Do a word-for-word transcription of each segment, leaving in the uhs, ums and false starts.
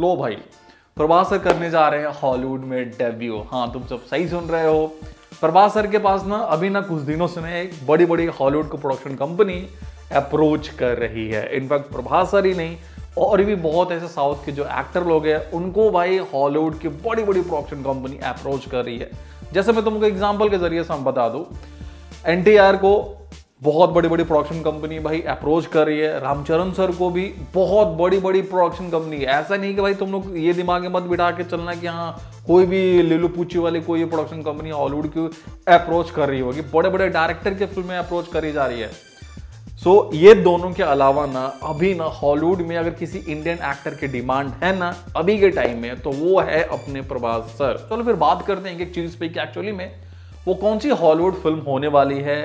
लो भाई प्रभास सर करने जा रहे हैं हॉलीवुड में डेब्यू। हाँ, तुम सब सही सुन रहे हो। प्रभास सर के पास ना अभी ना कुछ दिनों से ना एक बड़ी बड़ी हॉलीवुड को प्रोडक्शन कंपनी अप्रोच कर रही है। इनफैक्ट प्रभास सर ही नहीं और भी बहुत ऐसे साउथ के जो एक्टर लोग हैं उनको भाई हॉलीवुड की बड़ी बड़ी प्रोडक्शन कंपनी अप्रोच कर रही है। जैसे मैं तुमको एग्जाम्पल के जरिए से हम बता दूँ, एन टी आर को बहुत बड़ी बड़ी प्रोडक्शन कंपनी भाई अप्रोच कर रही है, रामचरण सर को भी बहुत बड़ी बड़ी प्रोडक्शन कंपनी। ऐसा नहीं कि भाई तुम लोग ये दिमाग में मत बिठा के चलना कि हाँ कोई भी लीलू पूछी वाली कोई प्रोडक्शन कंपनी हॉलीवुड की अप्रोच कर रही होगी, बड़े बड़े डायरेक्टर के फिल्में अप्रोच करी जा रही है। सो so, ये दोनों के अलावा ना अभी ना हॉलीवुड में अगर किसी इंडियन एक्टर की डिमांड है ना अभी के टाइम में तो वो है अपने प्रभास सर। चलो फिर बात करते हैं एक चीज पे कि एक्चुअली में वो कौन सी हॉलीवुड फिल्म होने वाली है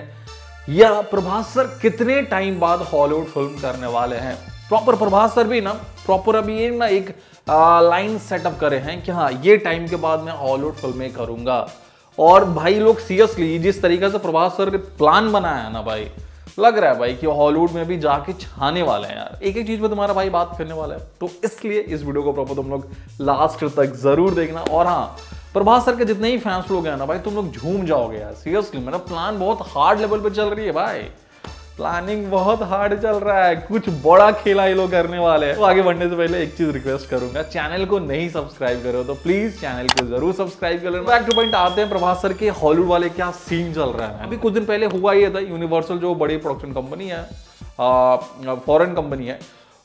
या प्रभास सर कितने टाइम बाद हॉलीवुड फिल्म करने वाले हैं। प्रॉपर प्रभास सर भी ना प्रॉपर अभी ये ना एक लाइन सेटअप करे हैं कि हाँ ये टाइम के बाद मैं हॉलीवुड फिल्में करूंगा। और भाई लोग सीरियसली जिस तरीके से प्रभास सर ने प्लान बनाया है ना भाई, लग रहा है भाई कि हॉलीवुड में भी जाके छाने वाले हैं यार, एक एक चीज पे तुम्हारा भाई बात करने वाला है। तो इसलिए इस वीडियो को प्रॉपर तुम लोग लास्ट तक जरूर देखना। और हाँ, प्रभास सर के जितने ही फैंस लोग हैं ना भाई, तुम लोग झूम जाओगे यार सीरियसली। मेरा प्लान बहुत हार्ड लेवल पे चल रही है भाई, प्लानिंग बहुत हार्ड चल रहा है, कुछ बड़ा खेला ये लोग करने वाले हैं। तो आगे बढ़ने से पहले एक चीज रिक्वेस्ट करूंगा, चैनल को नहीं सब्सक्राइब करो तो प्लीज चैनल को जरूर सब्सक्राइब कर लेना। बैक टू पॉइंट आते हैं, प्रभास सर के हॉलीवुड वाले क्या सीन चल रहा है। अभी कुछ दिन पहले हुआ ये था, यूनिवर्सल जो बड़ी प्रोडक्शन कंपनी है, फॉरेन कंपनी है,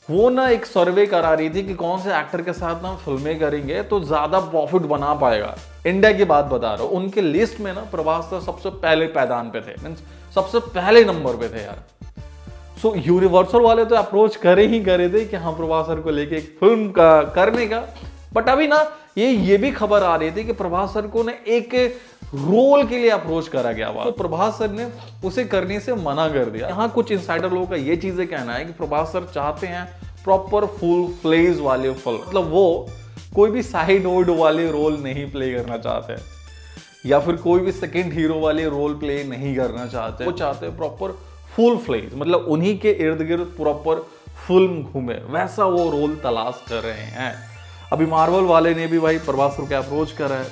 वो ना एक सर्वे करा रही थी कि कौन से एक्टर के साथ ना फिल्में करेंगे तो ज्यादा प्रॉफिट बना पाएगा। इंडिया की बात बता रहा हूँ, उनके लिस्ट में ना प्रभास सर सबसे पहले पैदान पे थे, मीन्स सबसे पहले नंबर पे थे यार। सो यूनिवर्सल वाले तो अप्रोच करे ही करे थे कि हाँ प्रभास सर को लेके एक फिल्म का करने का। बट अभी ना ये ये भी खबर आ रही थी कि प्रभास सर को ना एक रोल के लिए अप्रोच करा गया हुआ, तो प्रभास सर ने उसे करने से मना कर दिया। यहाँ कुछ इनसाइडर लोगों का ये चीजें कहना है कि प्रभास सर चाहते हैं प्रॉपर फुल प्लेज वाले फिल्म, मतलब वो कोई भी साइड नोड वाले रोल नहीं प्ले करना चाहते या फिर कोई भी सेकेंड हीरो वाले रोल प्ले नहीं करना चाहते। वो चाहते हैं प्रॉपर फुल फ्लेज, मतलब उन्हीं के इर्द गिर्द प्रॉपर फिल्म घूमे, वैसा वो रोल तलाश कर रहे हैं। अभी मार्वल वाले ने भी भाई प्रभास सर को अप्रोच करा है,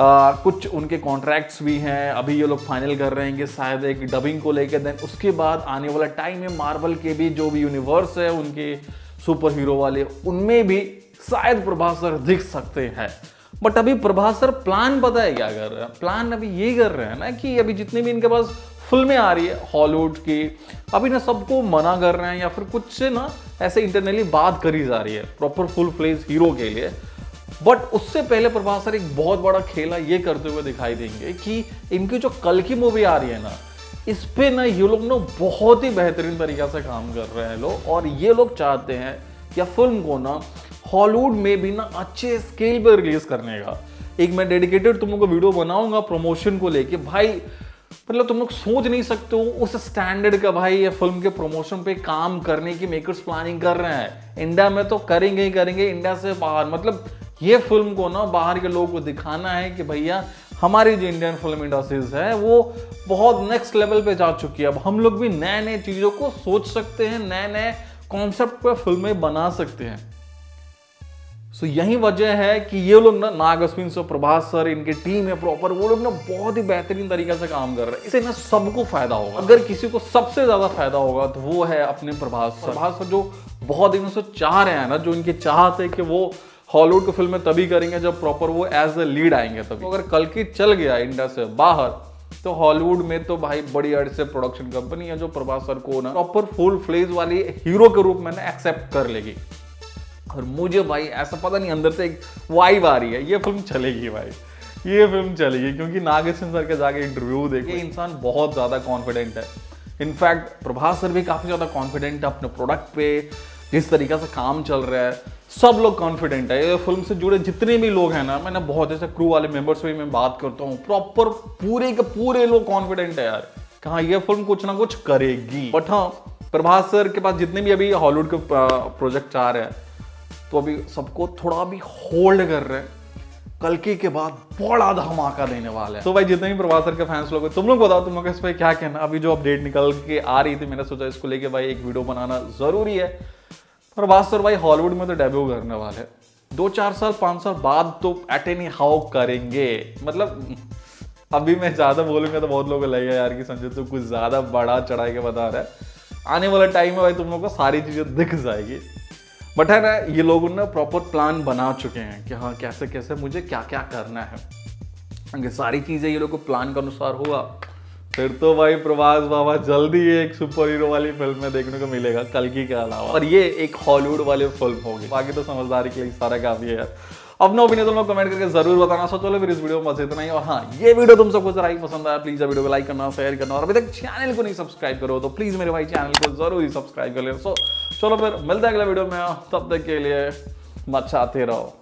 आ, कुछ उनके कॉन्ट्रैक्ट्स भी हैं, अभी ये लोग फाइनल कर रहे हैं कि शायद एक डबिंग को लेकर देन उसके बाद आने वाला टाइम में मार्वल के भी जो भी यूनिवर्स है उनके सुपर हीरो वाले उनमें भी शायद प्रभास सर दिख सकते हैं। बट अभी प्रभास सर प्लान पता है क्या कर रहे हैं, प्लान अभी ये कर रहे हैं ना कि अभी जितने भी इनके पास फिल्में आ रही है हॉलीवुड की, अभी ना सबको मना कर रहे हैं या फिर कुछ से ना ऐसे इंटरनली बात करी जा रही है प्रॉपर फुल फ्लेज हीरो के लिए। बट उससे पहले प्रभास सर एक बहुत बड़ा खेला ये करते हुए दिखाई देंगे कि इनकी जो कल की मूवी आ रही है ना इस पर ना ये लोग ना बहुत ही बेहतरीन तरीके से काम कर रहे हैं लोग। और ये लोग चाहते हैं या फिल्म को ना हॉलीवुड में भी ना अच्छे स्केल पर रिलीज करने का। एक मैं डेडिकेटेड तुम लोग को वीडियो बनाऊंगा प्रमोशन को लेके भाई, मतलब तुम लोग सोच नहीं सकते हो उस स्टैंडर्ड का भाई ये फिल्म के प्रमोशन पे काम करने की मेकर्स प्लानिंग कर रहे हैं। इंडिया में तो करेंगे ही करेंगे, इंडिया से बाहर मतलब ये फिल्म को ना बाहर के लोगों को दिखाना है कि भैया हमारी जो इंडियन फिल्म इंडस्ट्रीज है वो बहुत नेक्स्ट लेवल पे जा चुकी है। अब हम लोग भी नए नए चीज़ों को सोच सकते हैं, नए नए कॉन्सेप्ट पर फिल्में बना सकते हैं। सो so, यही वजह है कि ये लोग ना नाग अश्विन से प्रभास सर इनकी टीम है प्रॉपर, वो लोग ना बहुत ही बेहतरीन तरीके से काम कर रहे हैं। इससे ना सबको फायदा होगा। अगर किसी को सबसे ज्यादा फायदा होगा तो वो है अपने प्रभास सर। प्रभास सर जो बहुत दिनों से चाह रहे हैं ना, जो इनकी चाहत है कि वो हॉलीवुड की फिल्में तभी करेंगे जब प्रॉपर वो एज अ लीड आएंगे तभी। तो अगर कल्कि चल गया इंडिया से बाहर तो हॉलीवुड में तो भाई बड़ी अड़ से प्रोडक्शन कंपनी है जो प्रभास सर को ना प्रॉपर फुल फ्लेज वाली हीरो के रूप में ना एक्सेप्ट कर लेगी। और मुझे भाई ऐसा पता नहीं अंदर से एक वाइब आ रही है ये फिल्म चलेगी भाई, ये फिल्म चलेगी। क्योंकि नाग अश्विन सर के जाके इंटरव्यू देखिए, इंसान बहुत ज़्यादा कॉन्फिडेंट है। इनफैक्ट प्रभास सर भी काफ़ी ज़्यादा कॉन्फिडेंट है अपने प्रोडक्ट पे, जिस तरीके से काम चल रहा है सब लोग कॉन्फिडेंट है। ये फिल्म से जुड़े जितने भी लोग हैं ना, मैंने बहुत ऐसे क्रू वाले मेम्बर्स से भी मैं बात करता हूँ, प्रॉपर पूरे के पूरे लोग कॉन्फिडेंट है यार कि हाँ ये फिल्म कुछ ना कुछ करेगी। बट हाँ, प्रभास सर के पास जितने भी अभी हॉलीवुड के प्रोजेक्ट आ रहे हैं तो अभी सबको थोड़ा भी होल्ड कर रहे हैं, कल्कि के बाद बड़ा धमाका देने वाला है। तो भाई जितने भी प्रभास सर के फैंस लोग हैं तुम लोग बताओ तुम लोग इस पर क्या कहना। अभी जो अपडेट निकल के आ रही थी मैंने सोचा इसको लेके भाई एक वीडियो बनाना जरूरी है। प्रभास सर भाई हॉलीवुड में तो डेब्यू करने वाले, दो चार साल पांच साल बाद तो एट एनी हाउ करेंगे। मतलब अभी मैं ज्यादा बोलूंगा तो बहुत लोगों को लगेगा यार कि संजय तो कुछ ज्यादा बड़ा चढ़ा के बता रहा है। आने वाला टाइम में भाई तुम लोग को सारी चीजें दिख जाएगी। बट है ना, ये लोग ना प्रॉपर प्लान बना चुके हैं कि हाँ कैसे कैसे मुझे क्या क्या करना है, सारी चीजें ये लोग को प्लान के अनुसार हुआ। फिर तो भाई प्रभास बाबा जल्दी एक सुपर हीरो वाली फिल्म में देखने को मिलेगा कल्कि के अलावा, और ये एक हॉलीवुड वाली फिल्म होगी। बाकी तो समझदारी के लिए सारा काफी है यार। अपना ओपिनियन तुम लोग कमेंट करके जरूर बताना। सो चलो फिर इस वीडियो में बस इतना ही। और हाँ, ये वीडियो तुम सबको जरा ही पसंद आया प्लीज वीडियो को लाइक करना, शेयर करना, और अभी तक चैनल को नहीं सब्सक्राइब करो तो प्लीज मेरे भाई चैनल को जरूर ही सब्सक्राइब कर ले। सो चलो फिर मिलते हैं अगला वीडियो में, तब तक के लिए मचाते रहो।